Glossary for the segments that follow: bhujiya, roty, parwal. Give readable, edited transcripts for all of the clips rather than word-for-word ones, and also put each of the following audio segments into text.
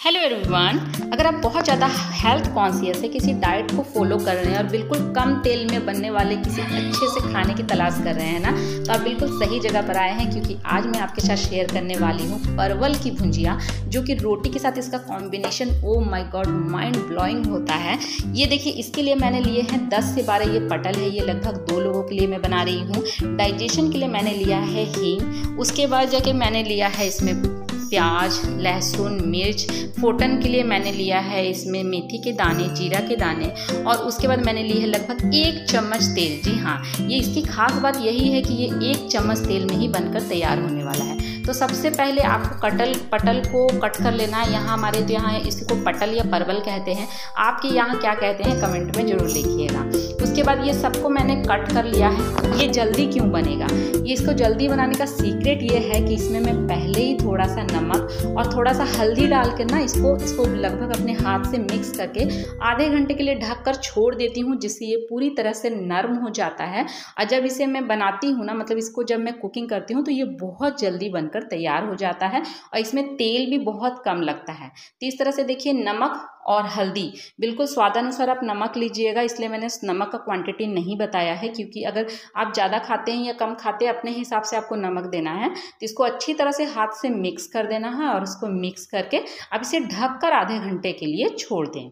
Hello everyone, अगर आप बहुत ज़्यादा हेल्थ कॉन्शियस है, किसी डाइट को फॉलो कर रहे हैं और बिल्कुल कम तेल में बनने वाले किसी अच्छे से खाने की तलाश कर रहे हैं ना, तो आप बिल्कुल सही जगह पर आए हैं, क्योंकि आज मैं आपके साथ शेयर करने वाली हूँ परवल की भुंजिया, जो कि रोटी के साथ इसका combination oh my god mind blowing होता है। ये देखिए, इसके लिए मैंने लिए हैं 10 से 12 ये पटल है, ये लगभग 2 लोगों के लिए मैं बना रही हूँ। डाइजेशन के लिए मैंने लिया है हींग, उसके बाद जाके मैंने लिया है इसमें प्याज, लहसुन, मिर्च। फोटन के लिए मैंने लिया है इसमें मेथी के दाने, जीरा के दाने, और उसके बाद मैंने ली है लगभग 1 चम्मच तेल। जी हाँ, ये इसकी खास बात यही है कि ये 1 चम्मच तेल में ही बनकर तैयार होने वाला है। तो सबसे पहले आपको पटल को कट कर लेना है। यहाँ हमारे तो यहाँ इसको पटल या परवल कहते हैं, आपके यहाँ क्या कहते हैं कमेंट में ज़रूर लिखिएगा। उसके बाद ये सबको मैंने कट कर लिया है। ये जल्दी क्यों बनेगा, ये इसको जल्दी बनाने का सीक्रेट ये है कि इसमें मैं पहले ही थोड़ा सा नमक और थोड़ा सा हल्दी डाल कर ना इसको लगभग अपने हाथ से मिक्स करके आधे घंटे के लिए ढक कर छोड़ देती हूँ, जिससे ये पूरी तरह से नरम हो जाता है। और जब इसे मैं बनाती हूँ ना, मतलब इसको जब मैं कुकिंग करती हूँ, तो ये बहुत जल्दी बनकर तैयार हो जाता है और इसमें तेल भी बहुत कम लगता है। तो इस तरह से देखिए, नमक और हल्दी, बिल्कुल स्वादानुसार आप नमक लीजिएगा। इसलिए मैंने नमक का क्वांटिटी नहीं बताया है, क्योंकि अगर आप ज़्यादा खाते हैं या कम खाते हैं, अपने हिसाब से आपको नमक देना है। तो इसको अच्छी तरह से हाथ से मिक्स कर देना है और उसको मिक्स करके आप इसे ढक कर आधे घंटे के लिए छोड़ दें,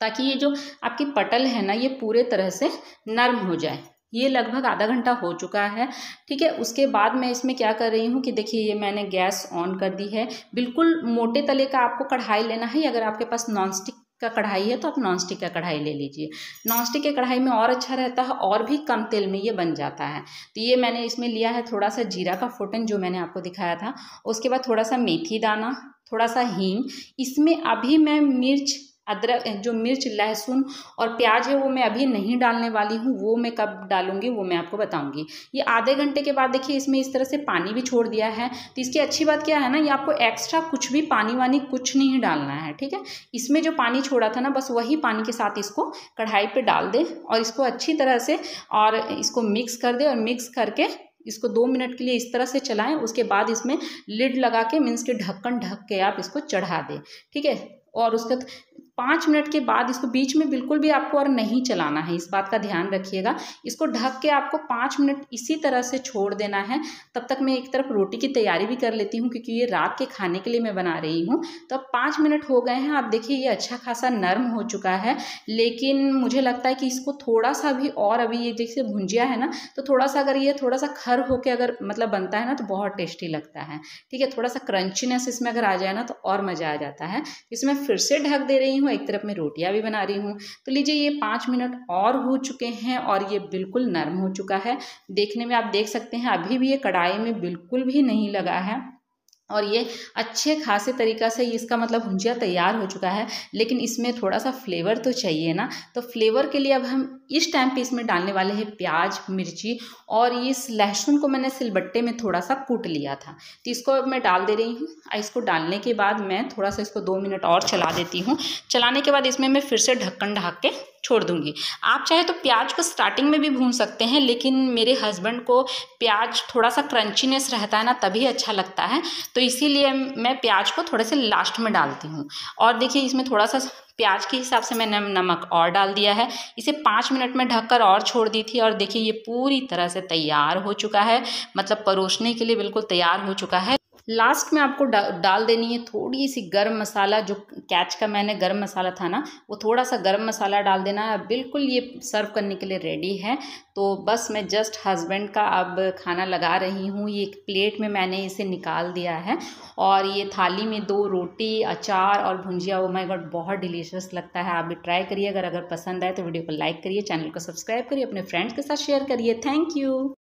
ताकि ये जो आपकी पटल है ना, ये पूरे तरह से नरम हो जाए। ये लगभग आधा घंटा हो चुका है, ठीक है। उसके बाद मैं इसमें क्या कर रही हूँ कि देखिए, ये मैंने गैस ऑन कर दी है। बिल्कुल मोटे तले का आपको कढ़ाई लेना है, अगर आपके पास नॉनस्टिक का कढ़ाई है तो आप नॉनस्टिक का कढ़ाई ले लीजिए। नॉनस्टिक के कढ़ाई में और अच्छा रहता है और भी कम तेल में ये बन जाता है। तो ये मैंने इसमें लिया है थोड़ा सा जीरा का फोटन, जो मैंने आपको दिखाया था। उसके बाद थोड़ा सा मेथी दाना, थोड़ा सा हींग। इसमें अभी मैं मिर्च, अदरक, जो मिर्च, लहसुन और प्याज है वो मैं अभी नहीं डालने वाली हूँ। वो मैं कब डालूंगी वो मैं आपको बताऊंगी। ये आधे घंटे के बाद देखिए, इसमें इस तरह से पानी भी छोड़ दिया है। तो इसकी अच्छी बात क्या है ना, ये आपको एक्स्ट्रा कुछ भी पानी वानी कुछ नहीं डालना है, ठीक है। इसमें जो पानी छोड़ा था ना, बस वही पानी के साथ इसको कढ़ाई पर डाल दे और इसको अच्छी तरह से और इसको मिक्स कर दे। और मिक्स करके इसको 2 मिनट के लिए इस तरह से चलाएं। उसके बाद इसमें लिड लगा के, मीन्स के ढक्कन ढक के आप इसको चढ़ा दें, ठीक है। और उसके 5 मिनट के बाद इसको बीच में बिल्कुल भी आपको और नहीं चलाना है, इस बात का ध्यान रखिएगा। इसको ढक के आपको 5 मिनट इसी तरह से छोड़ देना है। तब तक मैं एक तरफ रोटी की तैयारी भी कर लेती हूँ, क्योंकि ये रात के खाने के लिए मैं बना रही हूँ। तो अब 5 मिनट हो गए हैं। आप देखिए, ये अच्छा खासा नरम हो चुका है, लेकिन मुझे लगता है कि इसको थोड़ा सा भी और, अभी ये जैसे भुंजिया है ना, तो थोड़ा सा अगर ये थोड़ा सा खर होकर अगर मतलब बनता है ना, तो बहुत टेस्टी लगता है, ठीक है। थोड़ा सा क्रंचीनेस इसमें अगर आ जाए ना, तो और मज़ा आ जाता है। इसमें फिर से ढक दे रही हूँ, एक तरफ में रोटियां भी बना रही हूँ। तो लीजिए, ये 5 मिनट और हो चुके हैं और ये बिल्कुल नरम हो चुका है। देखने में आप देख सकते हैं, अभी भी ये कढ़ाई में बिल्कुल भी नहीं लगा है और ये अच्छे खासे तरीक़ा से इसका मतलब भुंजिया तैयार हो चुका है। लेकिन इसमें थोड़ा सा फ्लेवर तो चाहिए ना, तो फ्लेवर के लिए अब हम इस टाइम पे इसमें डालने वाले हैं प्याज, मिर्ची और इस लहसुन को मैंने सिलबट्टे में थोड़ा सा कूट लिया था, तो इसको अब मैं डाल दे रही हूँ। इसको डालने के बाद मैं थोड़ा सा इसको 2 मिनट और चला देती हूँ। चलाने के बाद इसमें मैं फिर से ढक्कन ढाक के छोड़ दूंगी। आप चाहे तो प्याज को स्टार्टिंग में भी भून सकते हैं, लेकिन मेरे हस्बैंड को प्याज थोड़ा सा क्रंचीनेस रहता है ना, तभी अच्छा लगता है, तो इसीलिए मैं प्याज को थोड़े से लास्ट में डालती हूँ। और देखिए, इसमें थोड़ा सा प्याज के हिसाब से मैंने नमक और डाल दिया है। इसे 5 मिनट में ढककर और छोड़ दी थी और देखिए, ये पूरी तरह से तैयार हो चुका है, मतलब परोसने के लिए बिल्कुल तैयार हो चुका है। लास्ट में आपको डाल देनी है थोड़ी सी गरम मसाला, जो कैच का मैंने गरम मसाला था ना, वो थोड़ा सा गरम मसाला डाल देना है। बिल्कुल ये सर्व करने के लिए रेडी है। तो बस मैं जस्ट हस्बैंड का अब खाना लगा रही हूँ। ये एक प्लेट में मैंने इसे निकाल दिया है और ये थाली में 2 रोटी, अचार और भुंजिया। ओ माय गॉड, बहुत डिलीशियस लगता है। आप भी ट्राई करिए। अगर पसंद आए तो वीडियो को लाइक करिए, चैनल को सब्सक्राइब करिए, अपने फ्रेंड्स के साथ शेयर करिए। Thank you.